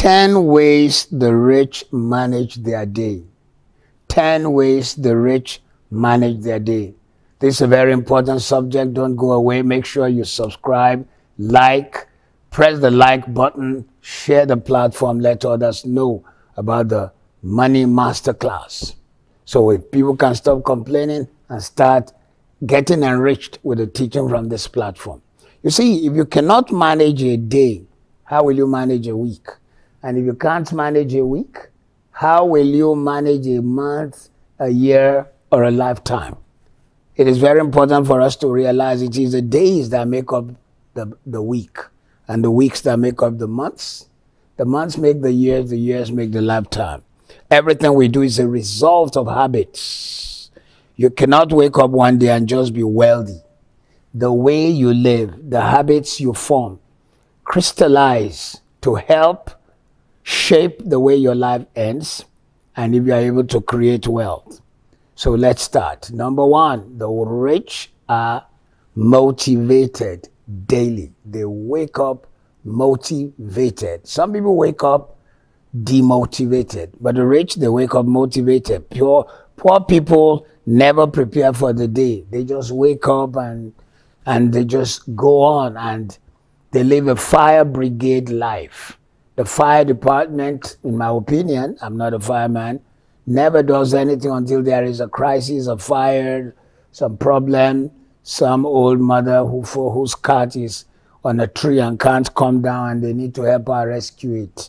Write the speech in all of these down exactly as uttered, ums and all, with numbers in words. ten ways the rich manage their day. ten ways the rich manage their day. This is a very important subject. Don't go away. Make sure you subscribe, like, press the like button, share the platform, let others know about the Money Masterclass. So if people can stop complaining and start getting enriched with the teaching from this platform. You see, if you cannot manage a day, how will you manage a week? And if you can't manage a week, how will you manage a month, a year, or a lifetime? It is very important for us to realize it is the days that make up the, the week, and the weeks that make up the months. The months make the years, the years make the lifetime. Everything we do is a result of habits. You cannot wake up one day and just be wealthy. The way you live, the habits you form, crystallize to help shape the way your life ends, and if you are able to create wealth. So let's start. Number one, the rich are motivated daily. They wake up motivated. Some people wake up demotivated, but the rich, they wake up motivated. Pure, poor people never prepare for the day. They just wake up and, and they just go on, and they live a fire brigade life. The fire department, in my opinion, I'm not a fireman, never does anything until there is a crisis, a fire, some problem, some old mother who, for whose cat is on a tree and can't come down, and they need to help her rescue it.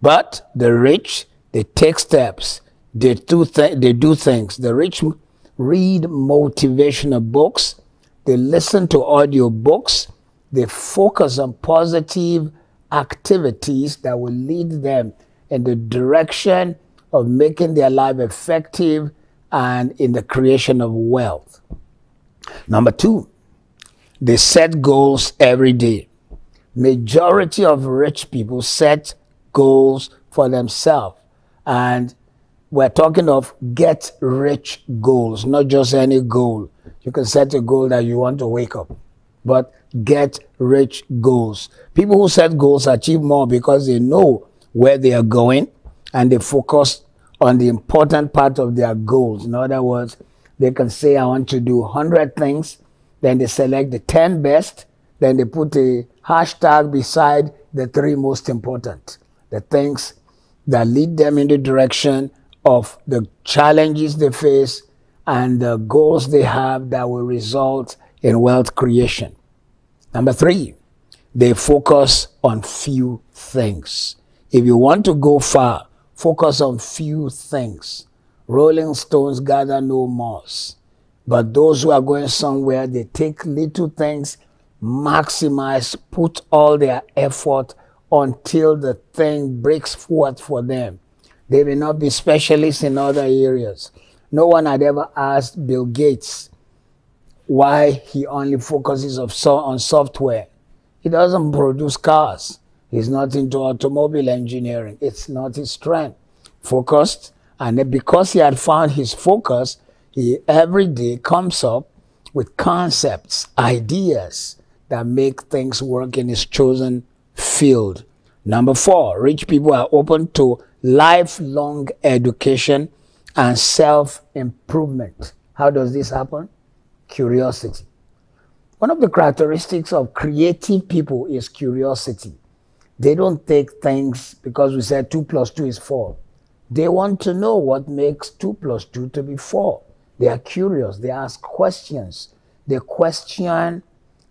But the rich, they take steps, they do, th they do things. The rich read motivational books, they listen to audio books, they focus on positive activities that will lead them in the direction of making their life effective and in the creation of wealth. Number two, they set goals every day. Majority of rich people set goals for themselves, and we're talking of get rich goals, not just any goal. You can set a goal that you want to wake up, but get rich goals. People who set goals achieve more because they know where they are going and they focus on the important part of their goals. In other words, they can say, I want to do one hundred things, then they select the ten best, then they put a hashtag beside the three most important, the things that lead them in the direction of the challenges they face and the goals they have that will result in wealth creation. Number three, they focus on few things. If you want to go far, focus on few things. Rolling stones gather no moss. But those who are going somewhere, they take little things, maximize, put all their effort until the thing breaks forth for them. They may not be specialists in other areas. No one had ever asked Bill Gates why he only focuses on software. He doesn't produce cars. He's not into automobile engineering. It's not his strength. Focused, and because he had found his focus, he every day comes up with concepts, ideas that make things work in his chosen field. Number four, rich people are open to lifelong education and self-improvement. How does this happen? Curiosity. One of the characteristics of creative people is curiosity. They don't take things because we said two plus two is four. They want to know what makes two plus two to be four. They are curious. They ask questions. They question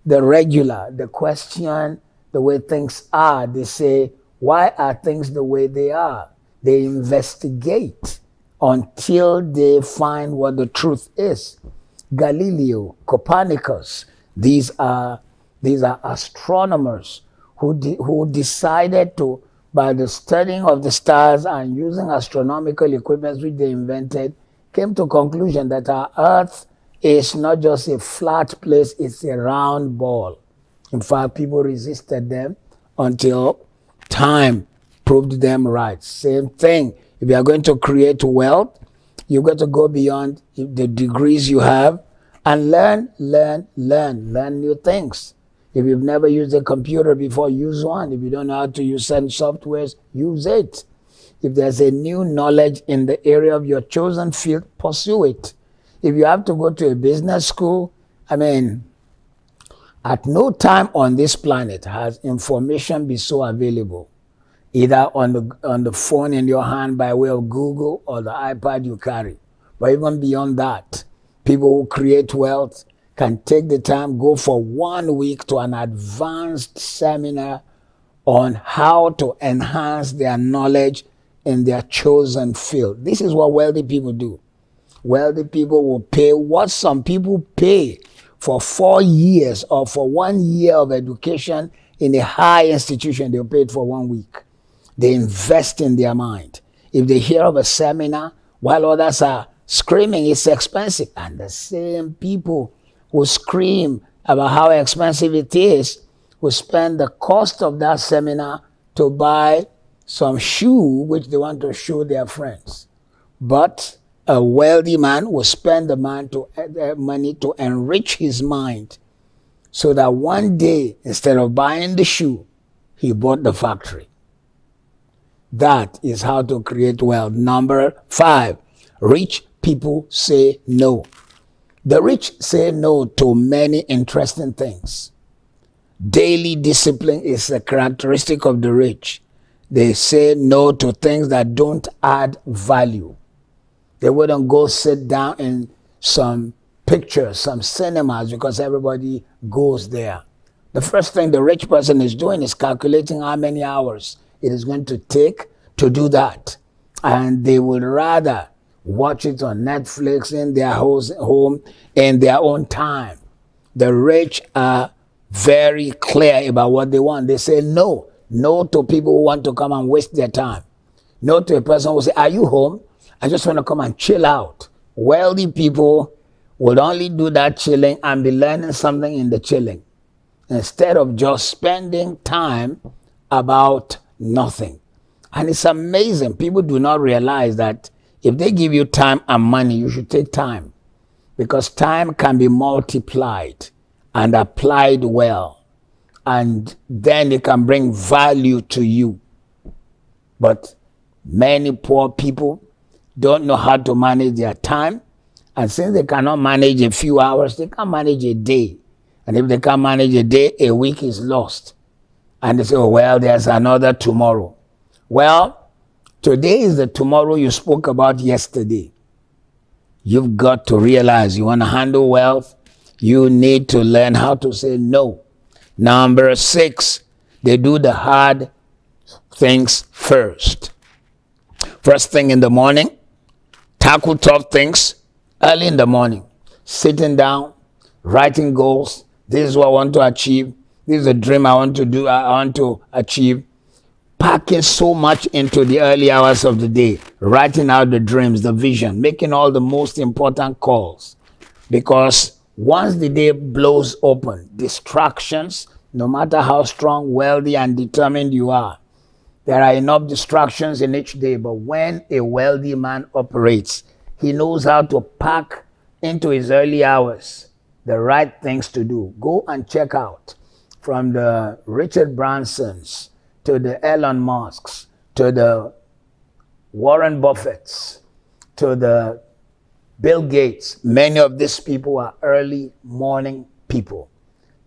the regular. They question the way things are. They say, why are things the way they are? They investigate until they find what the truth is. Galileo, Copernicus, these are, these are astronomers who, de who decided to, by the studying of the stars and using astronomical equipment which they invented, came to conclusion that our Earth is not just a flat place, it's a round ball. In fact, people resisted them until time proved them right. Same thing, if you are going to create wealth, you've got to go beyond the degrees you have and learn, learn, learn, learn new things. If you've never used a computer before, use one. If you don't know how to use certain softwares, use it. If there's a new knowledge in the area of your chosen field, pursue it. If you have to go to a business school, I mean, at no time on this planet has information been so available, either on the, on the phone in your hand by way of Google or the iPad you carry. But even beyond that, people who create wealth can take the time, go for one week to an advanced seminar on how to enhance their knowledge in their chosen field. This is what wealthy people do. Wealthy people will pay what some people pay for four years or for one year of education in a high institution. They'll pay it for one week. They invest in their mind. If they hear of a seminar, while others are screaming, it's expensive. And the same people who scream about how expensive it is, who spend the cost of that seminar to buy some shoe which they want to show their friends. But a wealthy man will spend the man to, uh, money to enrich his mind so that one day, instead of buying the shoe, he bought the factory. That is how to create wealth. Number five, rich people say no. The rich say no to many interesting things. Daily discipline is a characteristic of the rich. They say no to things that don't add value. They wouldn't go sit down in some pictures, some cinemas, because everybody goes there. The first thing the rich person is doing is calculating how many hours it is going to take to do that. And they would rather watch it on Netflix in their home, in their own time. The rich are very clear about what they want. They say no. No to people who want to come and waste their time. No to a person who will say, are you home? I just want to come and chill out. Wealthy people would only do that chilling and be learning something in the chilling, instead of just spending time about nothing. And it's amazing. People do not realize that if they give you time and money, you should take time, because time can be multiplied and applied well, and then it can bring value to you. But many poor people don't know how to manage their time, and since they cannot manage a few hours, they can't manage a day. And if they can't manage a day, a week is lost. And they say, oh, well, there's another tomorrow. Well, today is the tomorrow you spoke about yesterday. You've got to realize, you want to handle wealth, you need to learn how to say no. Number six, they do the hard things first. First thing in the morning, tackle tough things early in the morning. Sitting down, writing goals. This is what I want to achieve. This is a dream I want to do, I want to achieve. Packing so much into the early hours of the day. Writing out the dreams, the vision. Making all the most important calls. Because once the day blows open, distractions, no matter how strong, wealthy, and determined you are, there are enough distractions in each day. But when a wealthy man operates, he knows how to pack into his early hours the right things to do. Go and check out, from the Richard Bransons to the Elon Musks to the Warren Buffetts to the Bill Gates. Many of these people are early morning people.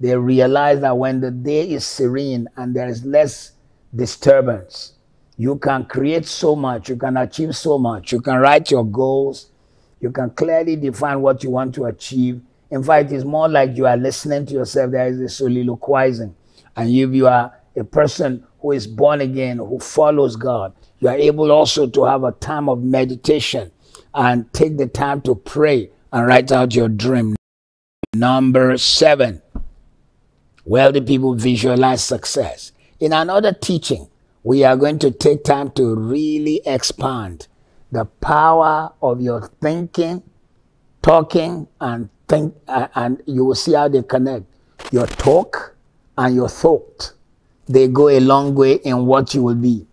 They realize that when the day is serene and there is less disturbance, you can create so much, you can achieve so much, you can write your goals, you can clearly define what you want to achieve. In fact, it's more like you are listening to yourself. There is a soliloquizing. And if you are a person who is born again, who follows God, you are able also to have a time of meditation and take the time to pray and write out your dream. Number seven, wealthy people visualize success. In another teaching, we are going to take time to really expand the power of your thinking, talking, and think, uh, and you will see how they connect. Your talk and your thought, they go a long way in what you will be.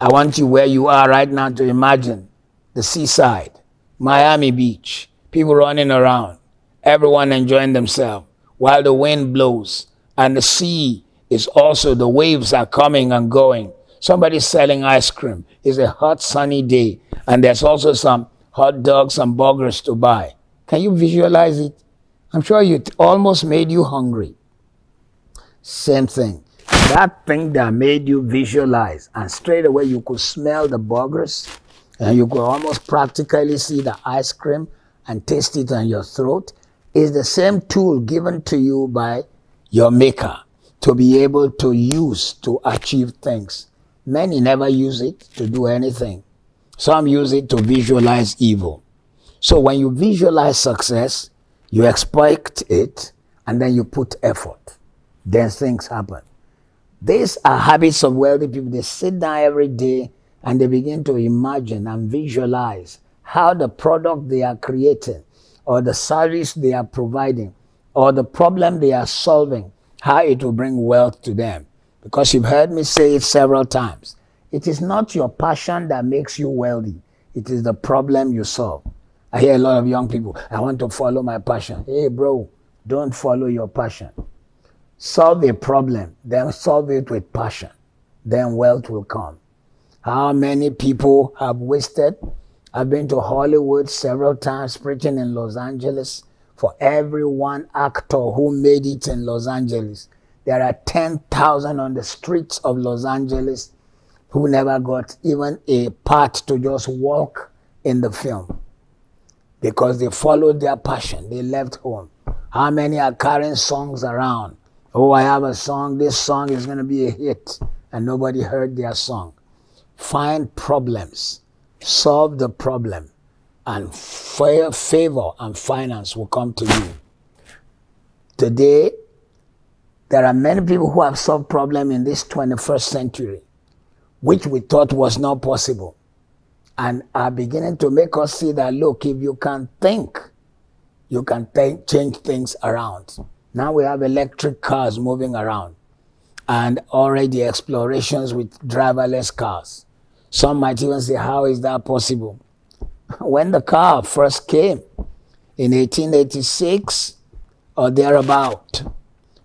I want you where you are right now to imagine the seaside, Miami Beach, people running around, everyone enjoying themselves while the wind blows. And the sea is also, the waves are coming and going. Somebody's selling ice cream. It's a hot, sunny day. And there's also some hot dogs and burgers to buy. Can you visualize it? I'm sure it almost made you hungry. Same thing. That thing that made you visualize, and straight away you could smell the burgers, and you could almost practically see the ice cream and taste it on your throat, is the same tool given to you by your maker to be able to use to achieve things. Many never use it to do anything. Some use it to visualize evil. So when you visualize success, you expect it, and then you put effort. Then things happen. These are habits of wealthy people. They sit down every day and they begin to imagine and visualize how the product they are creating, or the service they are providing, or the problem they are solving, how it will bring wealth to them. Because you've heard me say it several times. It is not your passion that makes you wealthy. It is the problem you solve. I hear a lot of young people, I want to follow my passion. Hey bro, don't follow your passion. Solve a problem, then solve it with passion. Then wealth will come. How many people have wasted? I've been to Hollywood several times, preaching in Los Angeles. For every one actor who made it in Los Angeles, there are ten thousand on the streets of Los Angeles who never got even a part to just walk in the film. Because they followed their passion, they left home. How many are carrying songs around? Oh, I have a song, this song is going to be a hit, and nobody heard their song. Find problems, solve the problem, and favor and finance will come to you. Today, there are many people who have solved problems in this twenty-first century, which we thought was not possible, and are beginning to make us see that, look, if you can think, you can think, change things around. Now we have electric cars moving around, and already explorations with driverless cars. Some might even say, how is that possible? When the car first came in eighteen eighty-six or thereabout,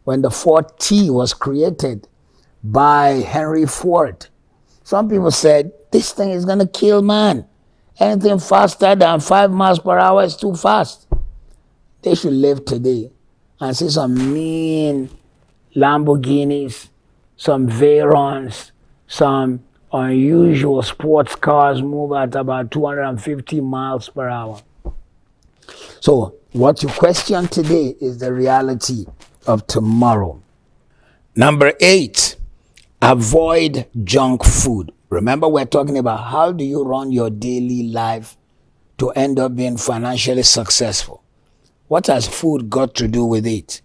when the Ford T was created by Henry Ford, some people said, this thing is going to kill man. Anything faster than five miles per hour is too fast. They should live today and see some mean Lamborghinis, some Veyrons, some unusual sports cars move at about two hundred fifty miles per hour. So what you question today is the reality of tomorrow. Number eight, avoid junk food. Remember, we're talking about how do you run your daily life to end up being financially successful. What has food got to do with it?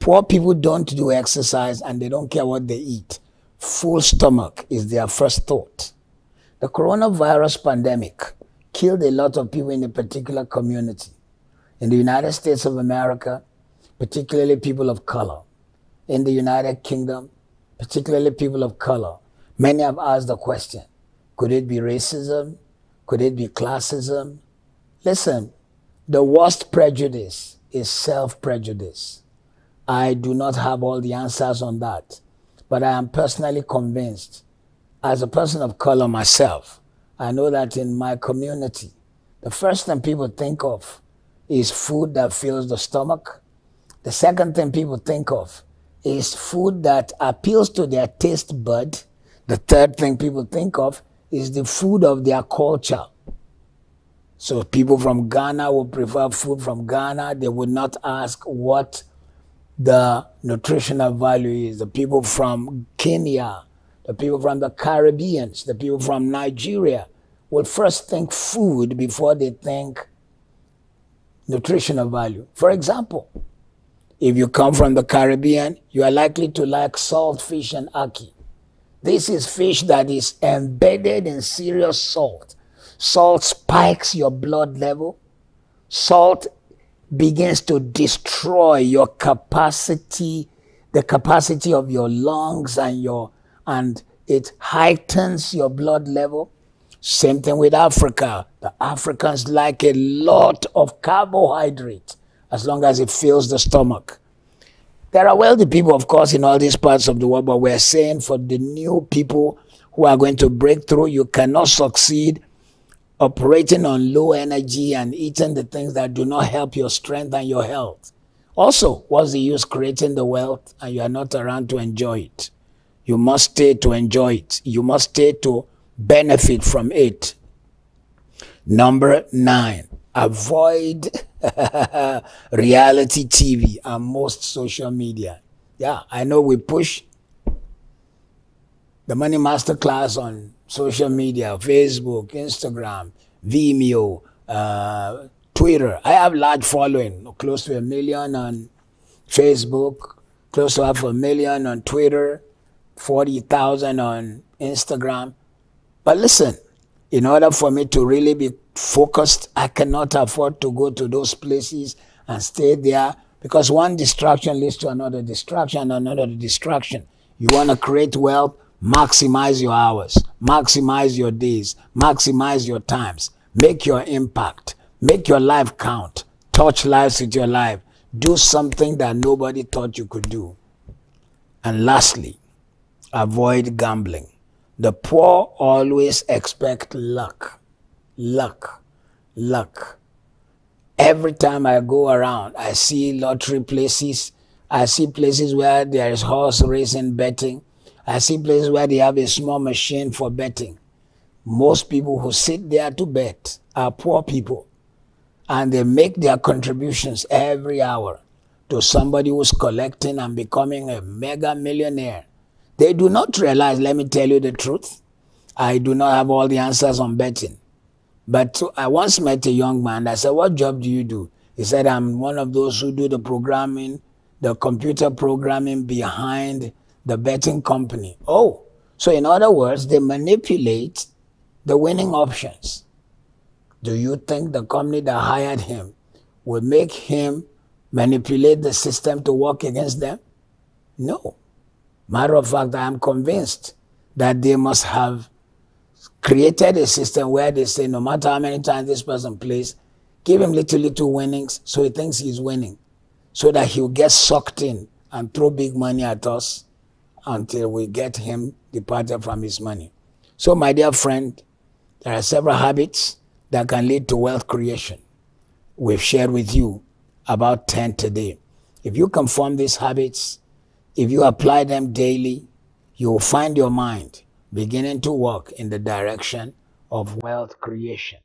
Poor people don't do exercise and they don't care what they eat. Full stomach is their first thought. The coronavirus pandemic killed a lot of people in a particular community. In the United States of America, particularly people of color. In the United Kingdom, particularly people of color. Many have asked the question, could it be racism? Could it be classism? Listen, the worst prejudice is self-prejudice. I do not have all the answers on that, but I am personally convinced, as a person of color myself, I know that in my community, the first thing people think of is food that fills the stomach. The second thing people think of is food that appeals to their taste bud. The third thing people think of is the food of their culture. So people from Ghana would prefer food from Ghana. They would not ask what the nutritional value is. The people from Kenya, the people from the Caribbean, the people from Nigeria will first think food before they think nutritional value. For example, if you come from the Caribbean, you are likely to like salt fish and ackee. This is fish that is embedded in serious salt. Salt spikes your blood level. Salt begins to destroy your capacity, the capacity of your lungs, and your, and it heightens your blood level. Same thing with Africa. The Africans like a lot of carbohydrate as long as it fills the stomach. There are wealthy people, of course, in all these parts of the world, but we're saying for the new people who are going to break through, you cannot succeed operating on low energy and eating the things that do not help your strength and your health. Also, what's the use creating the wealth and you are not around to enjoy it? You must stay to enjoy it. You must stay to benefit from it. Number nine, avoid reality T V and most social media. Yeah, I know we push the Money Masterclass on social media, Facebook, Instagram, Vimeo, uh, Twitter. I have large following, close to a million on Facebook, close to half a million on Twitter, forty thousand on Instagram. But listen, in order for me to really be focused, I cannot afford to go to those places and stay there, because one distraction leads to another distraction, another distraction. You want to create wealth, maximize your hours, maximize your days, maximize your times, make your impact, make your life count, touch lives with your life, do something that nobody thought you could do. And lastly, avoid gambling. The poor always expect luck, luck, luck. Every time I go around, I see lottery places, I see places where there is horse racing betting, I see places where they have a small machine for betting. Most people who sit there to bet are poor people, and they make their contributions every hour to somebody who's collecting and becoming a mega millionaire. They do not realize, let me tell you the truth, I do not have all the answers on betting. But I once met a young man. I said, what job do you do? He said, I'm one of those who do the programming, the computer programming behind the betting company. Oh, so in other words, they manipulate the winning options. Do you think the company that hired him will make him manipulate the system to work against them? No. Matter of fact, I am convinced that they must have created a system where they say, no matter how many times this person plays, give him little, little winnings so he thinks he's winning, so that he'll get sucked in and throw big money at us until we get him departed from his money. So, my dear friend, there are several habits that can lead to wealth creation. We've shared with you about ten today. If you can form these habits, if you apply them daily, you will find your mind beginning to work in the direction of wealth creation.